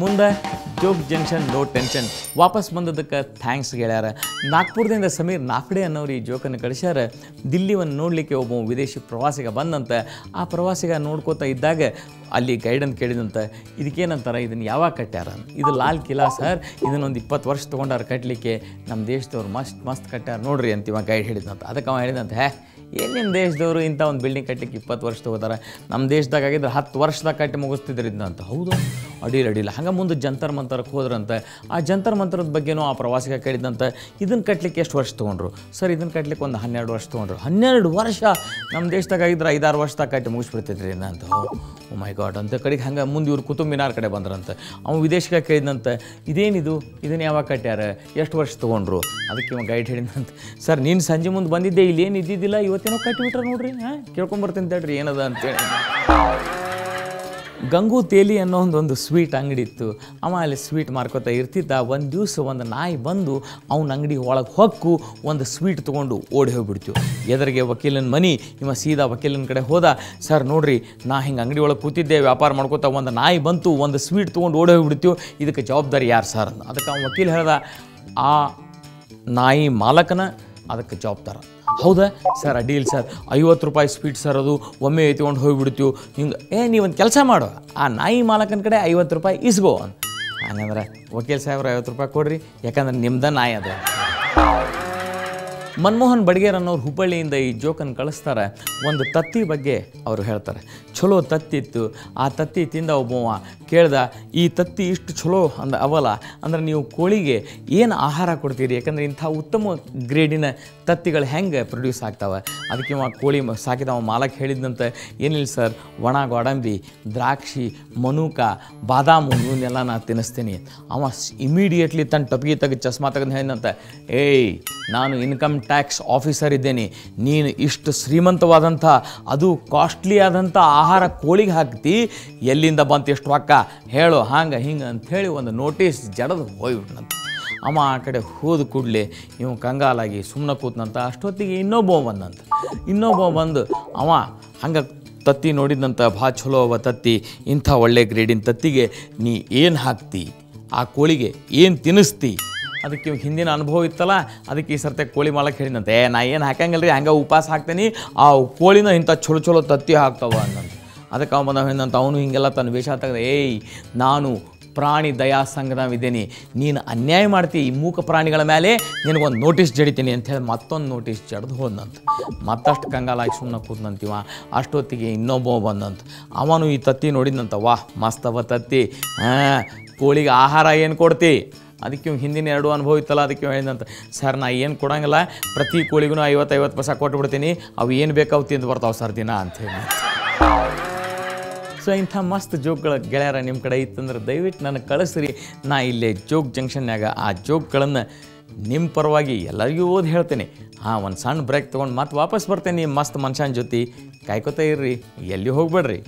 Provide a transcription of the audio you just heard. ಮುಂದೆ joke junction no tension. ವಾಪಸ್ ಬಂದದಕ್ಕೆ thanks ಹೇಳ್ಯಾರ. ನಾಗ್ಪುರದಿಂದ ಸಮೀರ್ ನಾಫ್ಡೆ ಅನ್ನೋರು ಈ ಜೋಕನ್ನು ಕಳಿಸ್ಯಾರ. ದಿಲ್ಲಿವನ್ನು ನೋಡಲಿಕ್ಕೆ ಒಬ್ಬ ವಿದೇಶಿ ಪ್ರವಾಸಿಗ ಬಂದಂತೆ, ಆ ಪ್ರವಾಸಿಗ ನೋಡ್ಕೋತಾ ಇದ್ದಾಗ ಅಲ್ಲಿ ಗೈಡನ್ನು ಕೇಳಿದಂತೆ, ಇದಕ್ಕೇನಂತಾರೆ, ಇದನ್ನು ಯಾವಾಗ ಕಟ್ಟ್ಯಾರ? ಇದು ಲಾಲ್ ಕಿಲಾ ಸರ್, ಇದನ್ನೊಂದು 20 ವರ್ಷ ತೊಗೊಂಡಾರ ಕಟ್ಟಲಿಕ್ಕೆ, ನಮ್ಮ ದೇಶದವ್ರು ಮಸ್ತ್ ಕಟ್ಟ್ಯಾರ ನೋಡ್ರಿ ಅಂತ ಇವಾಗ ಗೈಡ್ ಹೇಳಿದಂತ. ಅದಕ್ಕೆ ಅವ ಹೇಳಿದಂತೆ, ಹ್ಯಾ ಏನೇನು ದೇಶದವರು ಇಂಥ ಒಂದು ಬಿಲ್ಡಿಂಗ್ ಕಟ್ಟಲಿಕ್ಕೆ 20 ವರ್ಷ ತೊಗೋತಾರೆ, ನಮ್ಮ ದೇಶದಾಗ ಆಗಿದ್ರೆ 10 ವರ್ಷದಾಗ ಕಟ್ಟಿ ಮುಗಿಸ್ತಿದ್ರು ಇದ್ದಂತ. ಹೌದು, ಅಡಿಲ್ಲ ಅಡಿಲ್ಲ. ಹಂಗೆ ಮುಂದೆ ಜಂತರ್ ಮಂತ್ರಕ್ಕೆ ಹೋದ್ರಂತೆ. ಆ ಜಂತರ್ ಮಂತ್ರದ ಬಗ್ಗೆನೂ ಆ ಪ್ರವಾಸಿಗ ಕೇಳಿದಂತೆ, ಇದನ್ನು ಕಟ್ಟಲಿಕ್ಕೆ ಎಷ್ಟು ವರ್ಷ ತೊಗೊಂಡ್ರು ಸರ್? ಇದನ್ನು ಕಟ್ಟಲಿಕ್ಕೆ ಒಂದು 12 ವರ್ಷ ತೊಗೊಂಡ್ರು. 12 ವರ್ಷ? ನಮ್ಮ ದೇಶದಾಗ ಆಗಿದ್ರೆ 5-6 ವರ್ಷದಾಗ ಕಟ್ಟಿ ಮುಗಿಸ್ಬಿಡ್ತಿದ್ರಿ ಅಂತ. ಓ ಮೈ ಗಾಡ್ ಅಂತ ಕಡೆಗೆ ಹಂಗೆ ಮುಂದೆ ಇವ್ರು ಕುತುಬ್ ಮಿನಾರ್ ಕಡೆ ಬಂದ್ರಂತೆ. ಅವ್ನು ವಿದೇಶಿಗೆ ಕೇಳಿದಂತೆ, ಇದೇನಿದು, ಇದನ್ನು ಯಾವಾಗ ಕಟ್ಟ್ಯಾರ, ಎಷ್ಟು ವರ್ಷ ತೊಗೊಂಡ್ರು? ಅದಕ್ಕೆ ಇವಾಗ ಗೈಡ್ ಹೇಳಿದಂತೆ, ಸರ್ ನೀನು ಸಂಜೆ ಮುಂದೆ ಬಂದಿದ್ದೆ, ಇಲ್ಲೇನು ಇದ್ದಿದ್ದಿಲ್ಲ, ಇವತ್ತೇನೋ ಕಟ್ಟಿಬಿಟ್ರೆ ನೋಡ್ರಿ, ಹಾಂ ಕೇಳ್ಕೊಂಬರ್ತೀನಿ ತಡ್ರಿ ಏನದ ಅಂತೇಳಿ. ಗಂಗು ತೇಲಿ ಅನ್ನೋ ಒಂದು ಸ್ವೀಟ್ ಅಂಗಡಿ ಇತ್ತು. ಅವ ಅಲ್ಲಿ ಸ್ವೀಟ್ ಮಾರ್ಕೋತಾ ಇರ್ತಿದ್ದ. ಒಂದು ದಿವಸ ಒಂದು ನಾಯಿ ಬಂದು ಅವನ ಅಂಗಡಿ ಒಳಗೆ ಹೊಕ್ಕು ಒಂದು ಸ್ವೀಟ್ ತೊಗೊಂಡು ಓಡಿ ಹೋಗ್ಬಿಡ್ತು. ಎದುರಿಗೆ ವಕೀಲನ ಮನೆ. ಇವ ಸೀದಾ ವಕೀಲನ ಕಡೆ ಹೋದ. ಸರ್ ನೋಡ್ರಿ, ನಾ ಹಿಂಗೆ ಅಂಗಡಿ ಒಳಗೆ ಕೂತಿದ್ದೆ, ವ್ಯಾಪಾರ ಮಾಡ್ಕೋತಾ ಒಂದು ನಾಯಿ ಬಂತು, ಒಂದು ಸ್ವೀಟ್ ತೊಗೊಂಡು ಓಡಿ ಹೋಗ್ಬಿಡ್ತು, ಇದಕ್ಕೆ ಜವಾಬ್ದಾರಿ ಯಾರು ಸರ್ ಅಂತ. ಅದಕ್ಕೆ ಅವ್ನು ವಕೀಲ ಹೇಳ್ದ, ಆ ನಾಯಿ ಮಾಲಕನ ಅದಕ್ಕೆ ಜವಾಬ್ದಾರ. ಹೌದಾ ಸರ್? ಅಡ್ಡಿಲ್ಲ ಸರ್, 50 ರೂಪಾಯಿ ಸ್ವೀಟ್ ಸರ್, ಅದು ಒಮ್ಮೆ ಎತ್ಕೊಂಡು ಹೋಗಿಬಿಡ್ತೀವಿ ಹಿಂಗೆ. ನೀವೊಂದು ಕೆಲಸ ಮಾಡು, ಆ ನಾಯಿ ಮಾಲಕನ ಕಡೆ 50 ರೂಪಾಯಿ ಇಸ್ಗೋ ಅಂತ. ಹಂಗಂದ್ರೆ ವಕೀಲ ಸಾಹೇಬ್ರು 50 ರೂಪಾಯಿ ಕೊಡ್ರಿ, ಯಾಕಂದ್ರೆ ನಿಮ್ದು ನಾಯಿ ಅದು. ಮನ್ಮೋಹನ್ ಬಡ್ಗೇರ್ ಅನ್ನೋರು ಹುಬ್ಬಳ್ಳಿಯಿಂದ ಈ ಜೋಕನ್ನು ಕಳಿಸ್ತಾರೆ. ಒಂದು ತತ್ತಿ ಬಗ್ಗೆ ಅವರು ಹೇಳ್ತಾರೆ. ಚಲೋ ತತ್ತಿತ್ತು, ಆ ತತ್ತಿ ತಿಂದ ಒಬ್ಬವ ಕೇಳ್ದ, ಈ ತತ್ತಿ ಇಷ್ಟು ಚಲೋ ಅಂದ ಅವಲ, ಅಂದರೆ ನೀವು ಕೋಳಿಗೆ ಏನು ಆಹಾರ ಕೊಡ್ತೀರಿ, ಯಾಕಂದರೆ ಇಂಥ ಉತ್ತಮ ಗ್ರೇಡಿನ ತತ್ತಿಗಳು ಹೆಂಗೆ ಪ್ರೊಡ್ಯೂಸ್ ಆಗ್ತಾವೆ? ಅದಕ್ಕೆ ಇವ ಕೋಳಿ ಸಾಕಿದವ ಮಾಲಕ್ಕೆ ಹೇಳಿದಂತೆ, ಏನಿಲ್ಲ ಸರ್, ಒಣ ಗೋಡಂಬಿ, ದ್ರಾಕ್ಷಿ, ಮನೂಕ, ಬಾದಾಮು ಇವನ್ನೆಲ್ಲ ನಾನು ತಿನ್ನಿಸ್ತೀನಿ. ಅವ ಇಮಿಡಿಯೇಟ್ಲಿ ತನ್ನ ಟೊಪಿಗೆ ತೆಗೆದು ಚಸ್ಮಾ ತೆಗೆದು ಹೇಳಿದಂತೆ, ಏಯ್ ನಾನು ಇನ್ಕಮ್ ಟ್ಯಾಕ್ಸ್ ಆಫೀಸರ್ ಇದ್ದೇನೆ, ನೀನು ಇಷ್ಟು ಶ್ರೀಮಂತವಾದಂಥ ಅದು ಕಾಸ್ಟ್ಲಿ ಆದಂಥ ಆಹಾರ ಕೋಳಿಗೆ ಹಾಕ್ತಿ, ಎಲ್ಲಿಂದ ಬಂತು ಎಷ್ಟು ರೊಕ್ಕ ಹೇಳು, ಹಾಂಗೆ ಹಿಂಗೆ ಅಂಥೇಳಿ ಒಂದು ನೋಟಿಸ್ ಜಡದು ಹೋಗ್ಬಿಟ್ನಂತ. ಅಮ್ಮ ಆ ಕಡೆ ಹೋದ ಕೂಡಲೇ ಇವ್ನು ಕಂಗಾಲಾಗಿ ಸುಮ್ಮನೆ ಕೂತ್ನಂತ. ಅಷ್ಟೊತ್ತಿಗೆ ಇನ್ನೊಬ್ಬ ಬಂದು ಅವ ಹಂಗೆ ತತ್ತಿ ನೋಡಿದಂಥ, ಭಾಳ ಚಲೋ ಅವ ತತ್ತಿ, ಇಂಥ ಒಳ್ಳೆ ಗ್ರೇಡಿನ ತತ್ತಿಗೆ ನೀ ಏನು ಹಾಕ್ತಿ, ಆ ಕೋಳಿಗೆ ಏನು ತಿನ್ನಿಸ್ತಿ? ಅದಕ್ಕೆ ಇವಾಗ ಹಿಂದಿನ ಅನುಭವ ಇತ್ತಲ್ಲ, ಅದಕ್ಕೆ ಈ ಸರ್ತೆ ಕೋಳಿ ಮಾಲಕ್ಕೆ ಹೇಳಿದಂತೆ, ನಾ ಏನು ಹಾಕಂಗಿಲ್ಲ ರೀ, ಹಂಗೆ ಉಪವಾಸ ಹಾಕ್ತೀನಿ, ಆ ಕೋಳಿನ ಇಂಥ ಚಲೋ ಚಲೋ ತತ್ತಿ ಹಾಕ್ತಾವ ಅನ್ನಂತ. ಅದಕ್ಕೆ ಅವ ಬಂದವ ಹೇಳಿದಂತ, ಅವನು ಹಿಂಗೆಲ್ಲ ತನ್ನ ವೇಷ ತೆಗೆದ, ಏಯ್ ನಾನು ಪ್ರಾಣಿ ದಯಾ ಸಂಘದವಿದ್ದೀನಿ, ನೀನು ಅನ್ಯಾಯ ಮಾಡ್ತಿ ಈ ಮೂಕ ಪ್ರಾಣಿಗಳ ಮೇಲೆ, ನಿನಗೊಂದು ನೋಟಿಸ್ ಜಡಿತೀನಿ ಅಂಥೇಳಿ ಮತ್ತೊಂದು ನೋಟಿಸ್ ಜಡ್ದು ಹೋದಂತ. ಮತ್ತಷ್ಟು ಕಂಗಾಲಾಗಿ ಸುಮ್ಮನೆ ಕೂತ್ನಂತೀವ. ಅಷ್ಟೊತ್ತಿಗೆ ಇನ್ನೊಬ್ಬ ಬಂದಂತ. ಅವನು ಈ ತತ್ತಿ ನೋಡಿದಂತ, ವಾಹ್ ಮಸ್ತವ ತತ್ತಿ, ಹಾಂ ಕೋಳಿಗೆ ಆಹಾರ ಏನು ಕೊಡ್ತಿ? ಅದಕ್ಕೆ ಹಿಂದಿನ 2 ಅನುಭವ ಇತ್ತಲ್ಲ, ಅದಕ್ಕೆ ಹೇಳಿದಂತ, ಸರ್ ನಾ ಏನು ಕೊಡೋಂಗಿಲ್ಲ, ಪ್ರತಿ ಕೋಳಿಗೂ 50-50 ಪೈಸೆ ಕೊಟ್ಬಿಡ್ತೀನಿ, ಅವು ಏನು ಬೇಕಾವು ತಿಂದು ಬರ್ತಾವೆ ಸರ್ ದಿನ ಅಂಥೇಳಿ. ಸೊ ಇಂಥ ಮಸ್ತ್ ಜೋಕ್ಗಳ ಗೆಳೆಯರ ನಿಮ್ಮ ಕಡೆ ಇತ್ತಂದ್ರೆ ದಯವಿಟ್ಟು ನನಗೆ ಕಳಿಸ್ರಿ. ನಾ ಇಲ್ಲೇ ಜೋಕ್ ಜಂಕ್ಷನ್ಯಾಗ ಆ ಜೋಕ್ಗಳನ್ನು ನಿಮ್ಮ ಪರವಾಗಿ ಎಲ್ಲರಿಗೂ ಓದಿ ಹೇಳ್ತೇನೆ. ಹಾಂ, ಒಂದು ಸಣ್ಣ ಬ್ರೇಕ್ ತೊಗೊಂಡು ಮತ್ತೆ ವಾಪಸ್ ಬರ್ತೇನೆ. ಮಸ್ತ್ ಮನುಷ್ಯನ ಜೊತೆ ಕಾಯ್ಕೋತಾ ಇರ್ರಿ, ಎಲ್ಲಿ ಹೋಗ್ಬೇಡ್ರಿ.